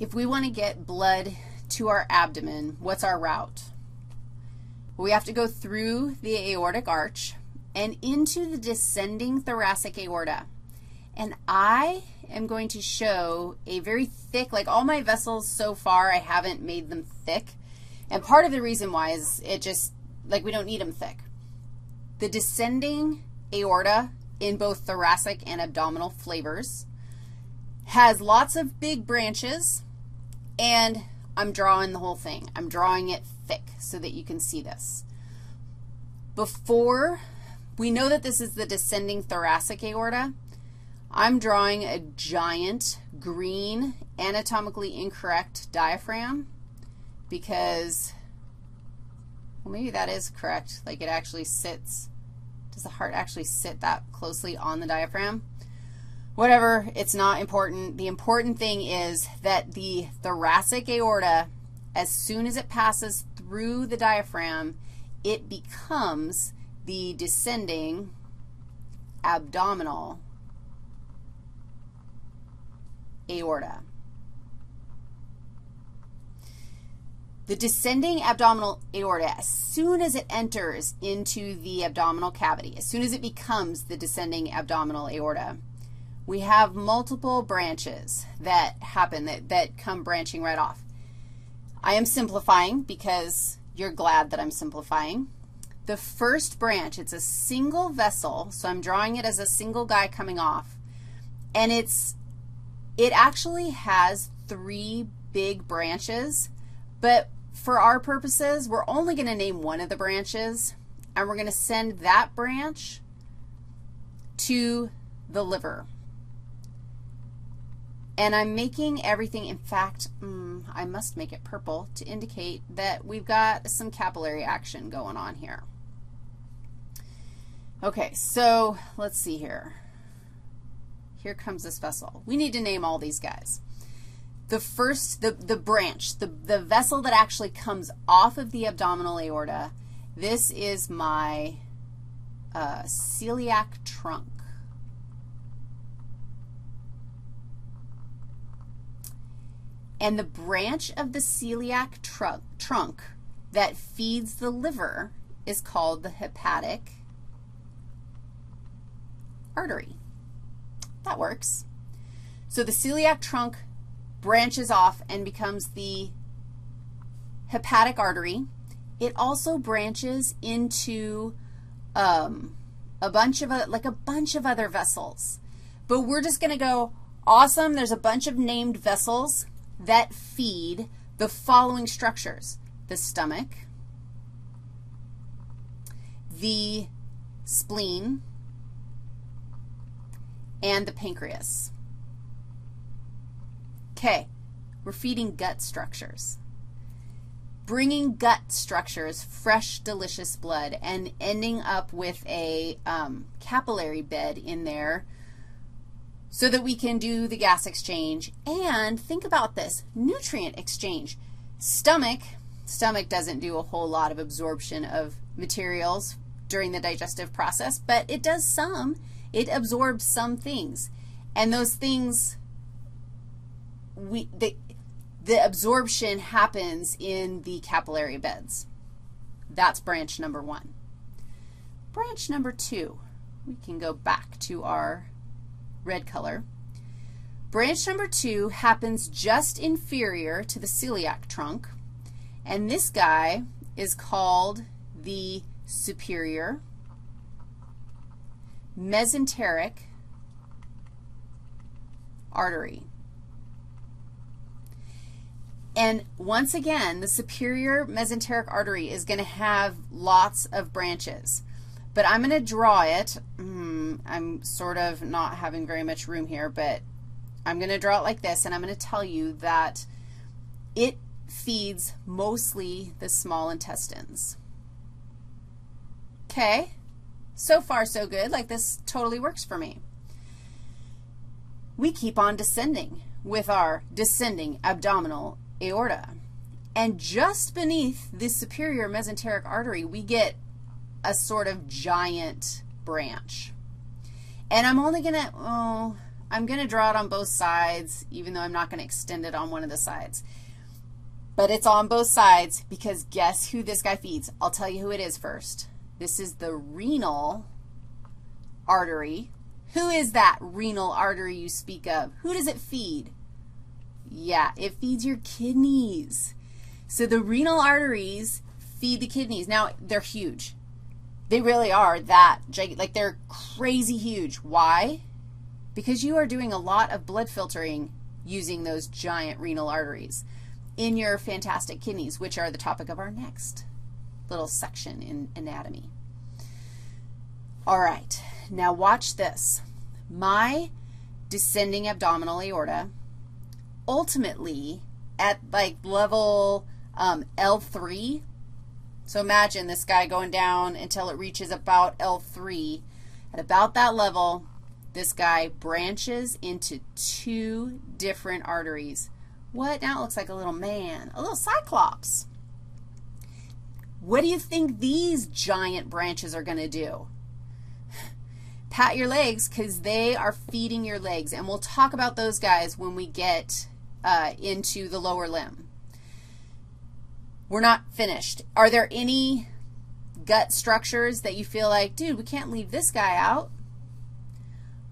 If we want to get blood to our abdomen, what's our route? Well, we have to go through the aortic arch and into the descending thoracic aorta. And I am going to show a very thick, like all my vessels so far, I haven't made them thick. And part of the reason why is it just, like, we don't need them thick. The descending aorta in both thoracic and abdominal flavors has lots of big branches, and I'm drawing the whole thing. I'm drawing it thick so that you can see this. Before, we know that this is the descending thoracic aorta. I'm drawing a giant green anatomically incorrect diaphragm because, well, maybe that is correct. Like, it actually sits. Does the heart actually sit that closely on the diaphragm? Whatever, it's not important. The important thing is that the thoracic aorta, as soon as it passes through the diaphragm, it becomes the descending abdominal aorta. The descending abdominal aorta, as soon as it enters into the abdominal cavity, as soon as it becomes the descending abdominal aorta, we have multiple branches that happen, that come branching right off. I am simplifying because you're glad that I'm simplifying. The first branch, it's a single vessel, so I'm drawing it as a single guy coming off, and it actually has three big branches, but for our purposes, we're only going to name one of the branches, and we're going to send that branch to the liver. And I'm making everything, in fact, I must make it purple to indicate that we've got some capillary action going on here. Okay, so let's see here. Here comes this vessel. We need to name all these guys. The first, the branch, the vessel that actually comes off of the abdominal aorta, this is my celiac trunk. And the branch of the celiac trunk that feeds the liver is called the hepatic artery. That works. So the celiac trunk branches off and becomes the hepatic artery. It also branches into a bunch of other vessels. But we're just going to go, awesome, there's a bunch of named vessels that feed the following structures: the stomach, the spleen, and the pancreas. Okay, we're feeding gut structures, bringing gut structures, fresh, delicious blood, and ending up with a capillary bed in there so that we can do the gas exchange. And think about this, nutrient exchange. Stomach doesn't do a whole lot of absorption of materials during the digestive process, but it does some. It absorbs some things. And those things, the absorption happens in the capillary beds. That's branch number one. Branch number two, we can go back to our red color. Branch number two happens just inferior to the celiac trunk, and this guy is called the superior mesenteric artery. And once again, the superior mesenteric artery is going to have lots of branches. But I'm going to draw it. I'm sort of not having very much room here, but I'm going to draw it like this, and I'm going to tell you that it feeds mostly the small intestines. Okay, so far so good. Like, this totally works for me. We keep on descending with our descending abdominal aorta. And just beneath the superior mesenteric artery, we get a sort of giant branch. And I'm only going to, I'm going to draw it on both sides, even though I'm not going to extend it on one of the sides. But it's on both sides because guess who this guy feeds? I'll tell you who it is first. This is the renal artery. Who is that renal artery you speak of? Who does it feed? Yeah, it feeds your kidneys. So the renal arteries feed the kidneys. Now, they're huge. They really are that gigantic. Like, they're crazy huge. Why? Because you are doing a lot of blood filtering using those giant renal arteries in your fantastic kidneys, which are the topic of our next little section in anatomy. All right. Now watch this. My descending abdominal aorta ultimately at like level L3, so imagine this guy going down until it reaches about L3. At about that level, this guy branches into two different arteries. What? Now it looks like a little man, a little cyclops. What do you think these giant branches are going to do? Pat your legs, because they are feeding your legs. And we'll talk about those guys when we get into the lower limb. We're not finished. Are there any gut structures that you feel like, dude, we can't leave this guy out?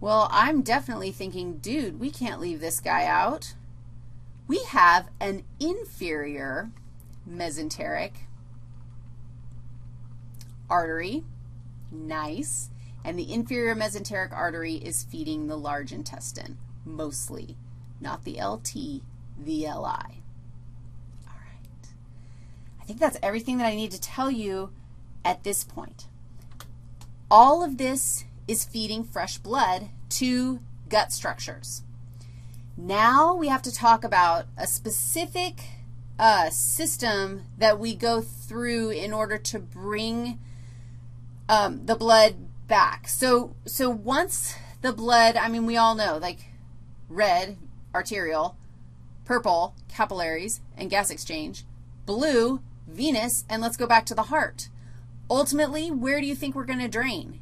Well, I'm definitely thinking, dude, we can't leave this guy out. We have an inferior mesenteric artery. Nice. And the inferior mesenteric artery is feeding the large intestine, mostly, not the LT, the LI. All right. I think that's everything that I need to tell you at this point. All of this is feeding fresh blood to gut structures. Now we have to talk about a specific system that we go through in order to bring the blood back. So once the blood, I mean, we all know, like red, arterial, purple, capillaries, and gas exchange, blue, venous, and let's go back to the heart. Ultimately, where do you think we're going to drain?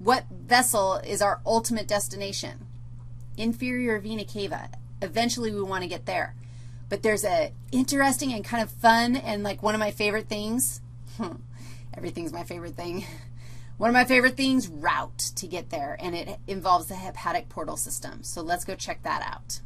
What vessel is our ultimate destination? Inferior vena cava. Eventually, we want to get there. But there's a interesting and kind of fun and like one of my favorite things. Everything's my favorite thing. One of my favorite things, route to get there, and it involves the hepatic portal system. So let's go check that out.